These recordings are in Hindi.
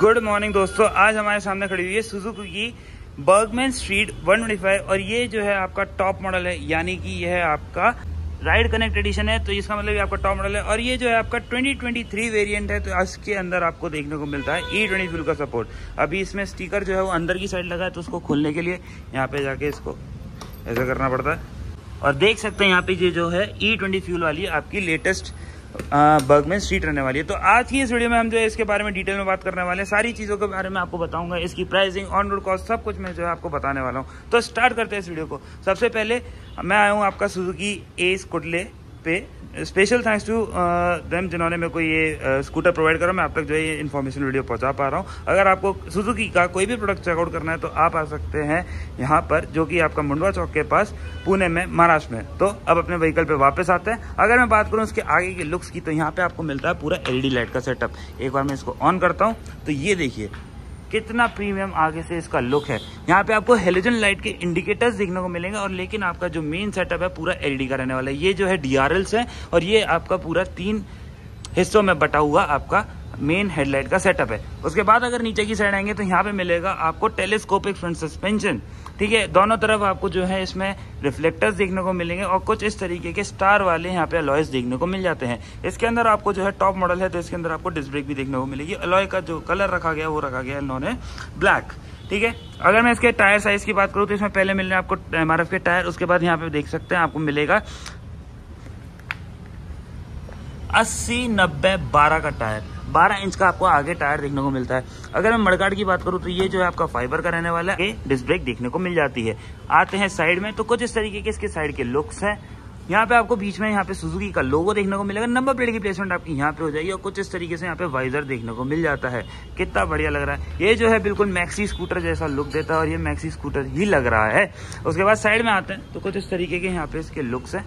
गुड मॉर्निंग दोस्तों, आज हमारे सामने खड़ी हुई है सुजुकी की बर्गमैन स्ट्रीट 125 और ये जो है आपका टॉप मॉडल है, यानी कि यह है आपका राइड कनेक्ट एडिशन है, तो इसका मतलब ये आपका टॉप मॉडल है और ये जो है आपका 2023 वेरिएंट है। तो इसके अंदर आपको देखने को मिलता है E20 फ्यूल का सपोर्ट। अभी इसमें स्टिकर जो है वो अंदर की साइड लगा है, तो उसको खोलने के लिए यहाँ पे जाके इसको ऐसा करना पड़ता है और देख सकते हैं यहाँ पे ये जो है E20 फ्यूल वाली आपकी लेटेस्ट बर्गमैन स्ट्रीट रहने वाली है। तो आज की इस वीडियो में हम जो है इसके बारे में डिटेल में बात करने वाले हैं, सारी चीज़ों के बारे में आपको बताऊंगा, इसकी प्राइसिंग, ऑन रोड कॉस्ट, सब कुछ मैं जो है आपको बताने वाला हूं। तो स्टार्ट करते हैं इस वीडियो को। सबसे पहले मैं आया हूं आपका सुजुकी एस कुडले पे, स्पेशल थैंक्स टू देम जिन्होंने मेरे को ये स्कूटर प्रोवाइड करा। मैं आप तक जो है ये इन्फॉर्मेशन वीडियो पहुंचा पा रहा हूँ। अगर आपको सुजुकी का कोई भी प्रोडक्ट चेकआउट करना है तो आप आ सकते हैं यहाँ पर, जो कि आपका मुंडवा चौक के पास पुणे में, महाराष्ट्र में। तो अब अपने व्हीकल पे वापस आते हैं। अगर मैं बात करूँ उसके आगे के लुक्स की, तो यहाँ पर आपको मिलता है पूरा LED लाइट का सेटअप। एक बार मैं इसको ऑन करता हूँ तो ये देखिए कितना प्रीमियम आगे से इसका लुक है। यहाँ पे आपको हेलोजन लाइट के इंडिकेटर्स देखने को मिलेंगे और लेकिन आपका जो मेन सेटअप है पूरा LED का रहने वाला है। ये जो है DRLs है और ये आपका पूरा 3 हिस्सों में बटा हुआ आपका मेन हेडलाइट का सेटअप है। उसके बाद अगर नीचे की साइड आएंगे तो यहाँ पे मिलेगा आपको टेलीस्कोपिक फ्रंट सस्पेंशन, ठीक है। दोनों तरफ आपको जो है इसमें रिफ्लेक्टर्स देखने को मिलेंगे और कुछ इस तरीके के स्टार वाले यहाँ पे अलॉयस देखने को मिल जाते हैं। इसके अंदर आपको जो है टॉप मॉडल है तो इसके अंदर आपको डिस्क ब्रेक भी देखने को मिलेगी। अलॉय का जो कलर रखा गया वो रखा गया इन्होंने ब्लैक, ठीक है। अगर मैं इसके टायर साइज की बात करूँ तो इसमें पहले मिल रहे हैं आपको MRF के टायर। उसके बाद यहाँ पे देख सकते हैं आपको मिलेगा 80, 90, 12 का टायर, 12 इंच का आपको आगे टायर देखने को मिलता है। अगर मैं मडगार्ड की बात करूं तो ये जो है आपका फाइबर का रहने वाला है, डिस्क ब्रेक देखने को मिल जाती है। आते हैं साइड में तो कुछ इस तरीके के इसके साइड के लुक्स हैं। यहाँ पे आपको बीच में यहाँ पे सुजुकी का लोगो देखने को मिलेगा, नंबर प्लेट की प्लेसमेंट आपकी यहाँ पे हो जाएगी और कुछ इस तरीके से यहाँ पे वाइजर देखने को मिल जाता है। कितना बढ़िया लग रहा है, ये जो है बिल्कुल मैक्सी स्कूटर जैसा लुक देता है और ये मैक्सी स्कूटर ही लग रहा है। उसके बाद साइड में आते हैं तो कुछ इस तरीके के यहाँ पे इसके लुक्स है,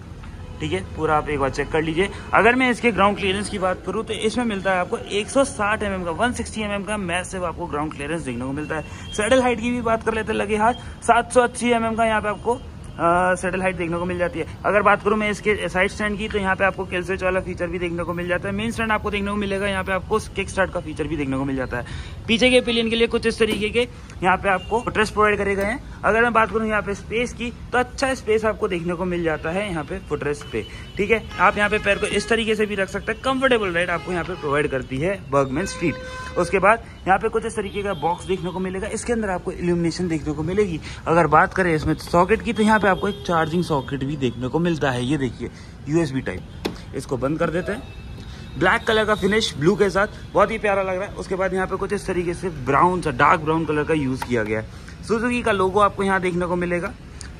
ठीक है। पूरा आप एक बार चेक कर लीजिए। अगर मैं इसके ग्राउंड क्लियरेंस की बात करूं तो इसमें मिलता है आपको 160 mm का, 160 mm का मैसिव आपको ग्राउंड क्लियरेंस देखने को मिलता है। सैडल हाइट की भी बात कर लेते हैं, लगे हाथ 780 mm का यहाँ पे आपको सैडल हाइट देखने को मिल जाती है। अगर बात करूं मैं इसके साइड स्टैंड की तो यहाँ पे आपको किल स्विच वाला फीचर भी देखने को मिल जाता है। मेन स्टैंड आपको देखने को मिलेगा, यहाँ पे आपको किक स्टार्ट का फीचर भी देखने को मिल जाता है। पीछे के पिलियन के लिए कुछ इस तरीके के यहाँ पे आपको फुटरेस्ट प्रोवाइड करे गए हैं। अगर मैं बात करूँ यहाँ पे स्पेस की तो अच्छा स्पेस आपको देखने को मिल जाता है यहाँ पे फुटरेस्ट पे, ठीक है। आप यहाँ पे पैर को इस तरीके से भी रख सकते हैं, कंफर्टेबल राइड आपको यहाँ पे प्रोवाइड करती है बर्गमैन स्ट्रीट। उसके बाद यहाँ पे कुछ इस तरीके का बॉक्स देखने को मिलेगा, इसके अंदर आपको इल्यूमिनेशन देखने को मिलेगी। अगर बात करें इसमें सॉकेट की तो यहाँ पे आपको एक चार्जिंग सॉकेट भी देखने को मिलता है, ये देखिए USB टाइप। इसको बंद कर देते हैं। ब्लैक कलर का फिनिश ब्लू के साथ बहुत ही प्यारा लग रहा है। उसके बाद यहाँ पे कुछ इस तरीके से ब्राउन सा, डार्क ब्राउन कलर का यूज़ किया गया है। सुजुकी का लोगो आपको यहाँ देखने को मिलेगा।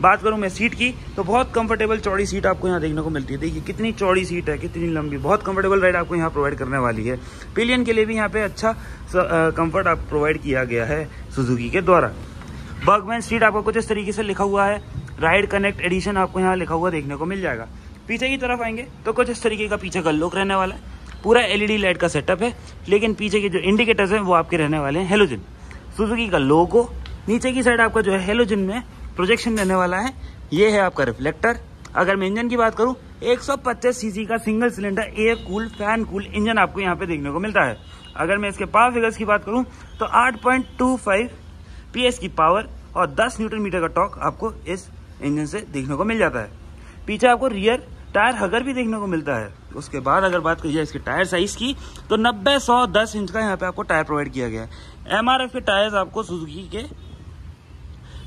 बात करूँ मैं सीट की तो बहुत कंफर्टेबल चौड़ी सीट आपको यहाँ देखने को मिलती है। देखिए कितनी चौड़ी सीट है, कितनी लंबी, बहुत कंफर्टेबल राइड आपको यहाँ प्रोवाइड करने वाली है। पिलियन के लिए भी यहाँ पे अच्छा कंफर्ट आप प्रोवाइड किया गया है सुजुकी के द्वारा। बर्गमैन स्ट्रीट आपको कुछ इस तरीके से लिखा हुआ है, राइड कनेक्ट एडिशन आपको यहाँ लिखा हुआ देखने को मिल जाएगा। पीछे की तरफ आएंगे तो कुछ इस तरीके का पीछे का लुक रहने वाला है। पूरा LED लाइट का सेटअप है, लेकिन पीछे के जो इंडिकेटर्स हैं वो आपके रहने वाले हैं हेलोजन। सुजुकी का लोगो, नीचे की साइड आपका जो है हेलोजन में प्रोजेक्शन रहने वाला है। ये है आपका रिफ्लेक्टर। अगर मैं इंजन की बात करूँ 125 सीसी का single cylinder air cool fan cool engine आपको यहाँ पे देखने को मिलता है। अगर मैं इसके पावर फिगर्स की बात करूँ तो 8.25 PS की पावर और 10 Nm का टॉर्क आपको इस इंजन से देखने को मिल जाता है। पीछे आपको रियर टायर हगर भी देखने को मिलता है। उसके बाद अगर बात करिए इसके टायर साइज की तो 90, 100, 10 इंच का यहाँ पे आपको टायर प्रोवाइड किया गया है। MRF के टायर्स आपको सुजुकी के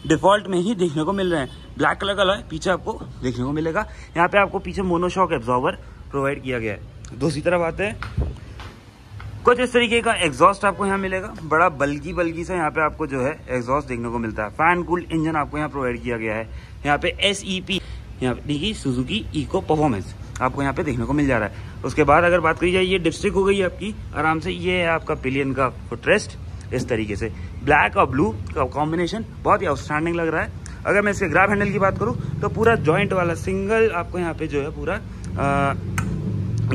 डिफॉल्ट में ही देखने को मिल रहे हैं। ब्लैक कलर का अलॉय पीछे आपको देखने को मिलेगा। यहाँ पे आपको पीछे मोनोशॉक एब्जॉर्बर प्रोवाइड किया गया है। दूसरी तरफ आते हैं, कुछ इस तरीके का एग्जॉस्ट आपको यहाँ मिलेगा। बड़ा बल्की सा यहाँ पे आपको जो है एग्जॉस्ट देखने को मिलता है। फैन कूल इंजन आपको यहाँ प्रोवाइड किया गया है। यहाँ पे SEP, यहाँ पे देखिए सुजुकी इको परफॉर्मेंस आपको यहाँ पे देखने को मिल जा रहा है। उसके बाद अगर बात करी जाए ये डिपस्टिक हो गई आपकी आराम से। ये है आपका पिलियन का फुटरेस्ट, इस तरीके से ब्लैक और ब्लू का कॉम्बिनेशन बहुत ही आउटस्टैंडिंग लग रहा है। अगर मैं इसके ग्रैब हैंडल की बात करूँ तो पूरा जॉइंट वाला सिंगल आपको यहाँ पे जो है पूरा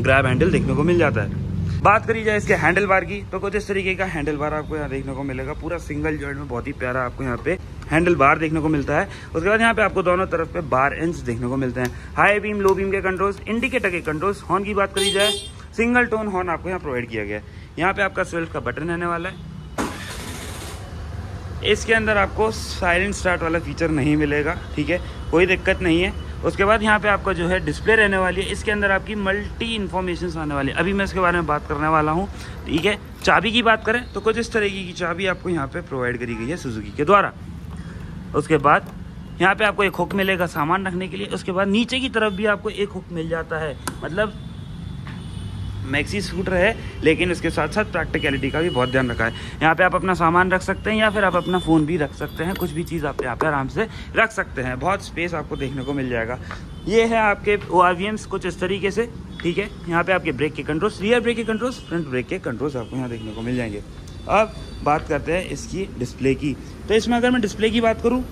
ग्रैब हैंडल देखने को मिल जाता है। बात करी जाए इसके हैंडल बार की तो कुछ इस तरीके का हैंडल बार आपको यहाँ देखने को मिलेगा। पूरा सिंगल जॉइंट में बहुत ही प्यारा आपको यहाँ पे हैंडल बार देखने को मिलता है। उसके बाद यहाँ पे आपको दोनों तरफ पे बार एंड्स देखने को मिलते हैं। हाई बीम, लो बीम के कंट्रोल्स, इंडिकेटर के कंट्रोल्स। हॉर्न की बात करी जाए सिंगल टोन हॉर्न आपको यहाँ प्रोवाइड किया गया है। यहाँ पे आपका 12 का बटन रहने वाला है। इसके अंदर आपको साइलेंट स्टार्ट वाला फीचर नहीं मिलेगा, ठीक है, कोई दिक्कत नहीं है। उसके बाद यहाँ पे आपका जो है डिस्प्ले रहने वाली है, इसके अंदर आपकी मल्टी इन्फॉर्मेशन आने वाली है। अभी मैं इसके बारे में बात करने वाला हूँ, ठीक है। चाबी की बात करें तो कुछ इस तरीके की चाबी आपको यहाँ पे प्रोवाइड करी गई है सुजुकी के द्वारा। उसके बाद यहाँ पे आपको एक हुक मिलेगा सामान रखने के लिए। उसके बाद नीचे की तरफ भी आपको एक हुक मिल जाता है, मतलब मैक्सी स्कूटर है लेकिन उसके साथ साथ प्रैक्टिकलिटी का भी बहुत ध्यान रखा है। यहाँ पे आप अपना सामान रख सकते हैं या फिर आप अपना फ़ोन भी रख सकते हैं, कुछ भी चीज़ आप यहाँ पे आराम से रख सकते हैं। बहुत स्पेस आपको देखने को मिल जाएगा। ये है आपके ORVMs कुछ इस तरीके से, ठीक है। यहाँ पर आपके ब्रेक के कंट्रोल्स, रियर ब्रेक के कंट्रोल्स, फ्रंट ब्रेक के कंट्रोल्स आपको यहाँ देखने को मिल जाएंगे। अब बात करते हैं इसकी डिस्प्ले की। तो इसमें अगर मैं डिस्प्ले की बात करूँ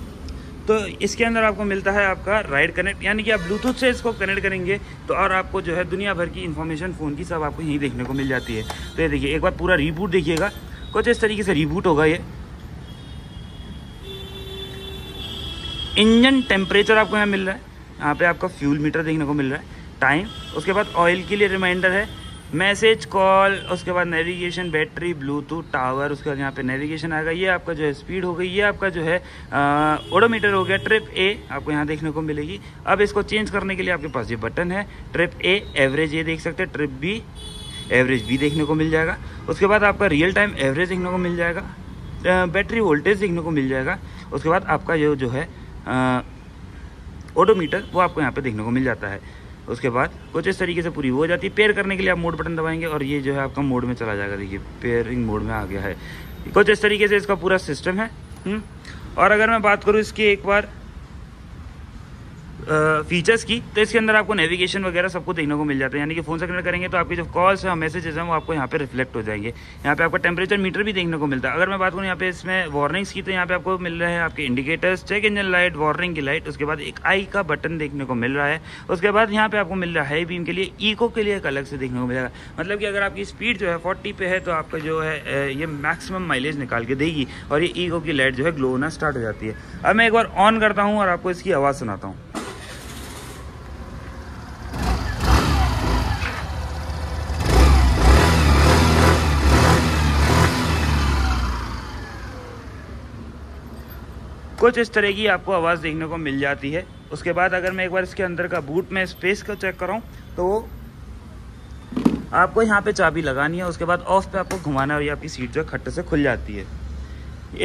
तो इसके अंदर आपको मिलता है आपका राइड कनेक्ट, यानी कि आप ब्लूटूथ से इसको कनेक्ट करेंगे तो और आपको जो है दुनिया भर की इन्फॉर्मेशन फ़ोन की सब आपको यहीं देखने को मिल जाती है। तो ये देखिए, एक बार पूरा रिबूट देखिएगा, कुछ इस तरीके से रिबूट होगा। ये इंजन टेम्परेचर आपको यहाँ मिल रहा है, यहाँ पे आपका फ्यूल मीटर देखने को मिल रहा है, टाइम, उसके बाद ऑयल के लिए रिमाइंडर है, मैसेज, कॉल, उसके बाद नेविगेशन, बैटरी, ब्लूटूथ, टावर, उसके बाद यहाँ पे नेविगेशन आएगा। ये आपका जो है स्पीड हो गई, ये आपका जो है ओडोमीटर हो गया, ट्रिप ए आपको यहाँ देखने को मिलेगी। अब इसको चेंज करने के लिए आपके पास ये बटन है, ट्रिप ए एवरेज ये देख सकते हैं, ट्रिप बी एवरेज बी देखने को मिल जाएगा। उसके बाद आपका रियल टाइम एवरेज देखने को मिल जाएगा, बैटरी वोल्टेज देखने को मिल जाएगा। उसके बाद आपका ये जो है ओडोमीटर वो आपको यहाँ पर देखने को मिल जाता है। उसके बाद कुछ इस तरीके से पूरी हो जाती है। पेयर करने के लिए आप मोड बटन दबाएंगे और ये जो है आपका मोड में चला जाएगा। देखिए पेयरिंग मोड में आ गया है। कुछ इस तरीके से इसका पूरा सिस्टम है। और अगर मैं बात करूँ इसकी एक बार फीचर्स की तो इसके अंदर आपको नेविगेशन वगैरह सबको देखने को मिल जाता है, यानी कि फ़ोन से कनेक्ट करेंगे तो आपके जो कॉल्स हैं, मैसेजेस हैं वो आपको यहाँ पे रिफ्लेक्ट हो जाएंगे। यहाँ पे आपका टेम्परेचर मीटर भी देखने को मिलता है। अगर मैं बात करूँ यहाँ पे इसमें वार्निंग्स की तो यहाँ पे आपको मिल रहे हैं आपके indicators, check engine light, warning की लाइट, उसके बाद एक आई का बटन देखने को मिल रहा है। उसके बाद यहाँ पर आपको मिल रहा है हाई बीम के लिए, ईको के लिए एक अलग से देखने को मिलेगा, मतलब कि अगर आपकी स्पीड जो है 40 पे है तो आपका जो है ये मैक्सिमम माइलेज निकाल के देगी। और ये ईको की लाइट जो है ग्लो होना स्टार्ट हो जाती है। अब मैं एक बार ऑन करता हूँ और आपको इसकी आवाज़ सुनाता हूँ। कुछ इस तरह की आपको आवाज़ देखने को मिल जाती है। उसके बाद अगर मैं एक बार इसके अंदर का बूट में स्पेस को चेक कराऊँ तो आपको यहाँ पे चाबी लगानी है, उसके बाद ऑफ पे आपको घुमाना और ये आपकी सीट जो खट्टे से खुल जाती है।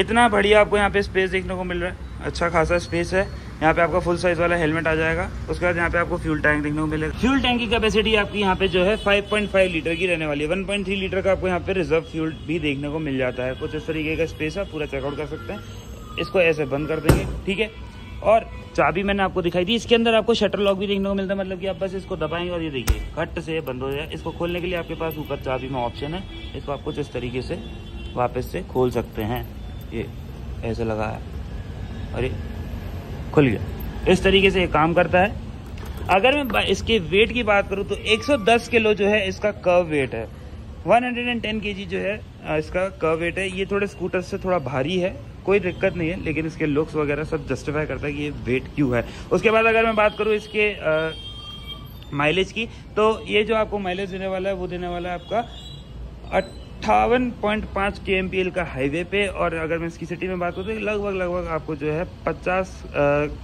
इतना बढ़िया आपको यहाँ पे स्पेस देखने को मिल रहा है, अच्छा खासा स्पेस है। यहाँ पे आपका फुल साइज़ वाला हेलमेट आ जाएगा। उसके बाद यहाँ पे आपको फ्यूल टैंक देखने को मिलेगा। फ्यूल टैंक की कैपेसिटी आपकी यहाँ पे जो है 5.5 लीटर की रहने वाली है। 1.3 लीटर का आपको यहाँ पे रिजर्व फ्यूल भी देखने को मिल जाता है। कुछ इस तरीके का स्पेस आप पूरा चेकआउट कर सकते हैं। इसको ऐसे बंद कर देंगे, ठीक है। और चाबी मैंने आपको दिखाई दी। इसके अंदर आपको शटर लॉक भी देखने को मिलता है, मतलब कि आप बस इसको दबाएंगे और ये देखिए खट से बंद हो जाए। इसको खोलने के लिए आपके पास ऊपर चाबी में ऑप्शन है, इसको आप कुछ इस तरीके से वापस से खोल सकते हैं। ये ऐसे लगा है और ये खुल गया, इस तरीके से ये काम करता है। अगर मैं इसके वेट की बात करूँ तो 110 किलो जो है इसका कर्व वेट है, 110 केजी जो है इसका कर्व वेट है। ये थोड़े स्कूटर से थोड़ा भारी है, कोई दिक्कत नहीं है, लेकिन इसके लुक्स वगैरह सब जस्टिफाई करता है कि ये वेट क्यों है। उसके बाद अगर मैं बात करूँ इसके माइलेज की तो ये जो आपको माइलेज देने वाला है वो देने वाला है आपका 58.5 kmpl का हाईवे पे। और अगर मैं इसकी सिटी में बात करूँ तो लगभग आपको जो है 50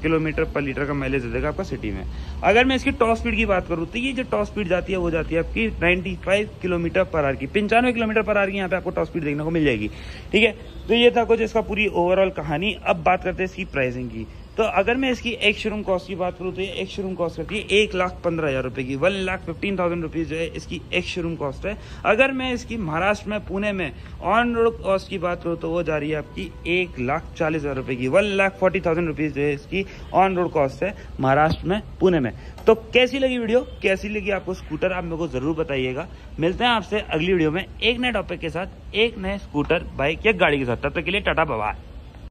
किलोमीटर पर लीटर का माइलेज दे देगा आपका सिटी में। अगर मैं इसकी टॉप स्पीड की बात करूँ तो ये जो टॉप स्पीड जाती है वो जाती है आपकी 95 किलोमीटर पर आर की, 95 किलोमीटर पर आर की यहाँ पे आपको टॉप स्पीड देखने को मिल जाएगी, ठीक है। तो ये था कुछ इसका पूरी ओवरऑल कहानी। अब बात करते हैं इसकी प्राइसिंग की। तो अगर मैं इसकी एक शोरूम कॉस्ट की बात करूँ तो ये एक शोरूम कॉस्ट करती है 1,15,000 रुपये की, 1,15,000 रुपीज़ जो है इसकी एक शोरूम कॉस्ट है। अगर मैं इसकी महाराष्ट्र में पुणे में ऑन रोड कॉस्ट की बात करूँ तो वो जा रही है आपकी 1,40,000 रुपये की, 1,40,000 रुपीज़ जो है इसकी ऑन रोड कॉस्ट है महाराष्ट्र में पुणे में। तो कैसी लगी वीडियो, कैसी लगी आपको स्कूटर, आप मेरे को ज़रूर बताइएगा। मिलते हैं आपसे अगली वीडियो में एक नए टॉपिक के साथ, एक नए स्कूटर, बाइक या गाड़ी के साथ। तब तक के लिए टाटा बाय बाय।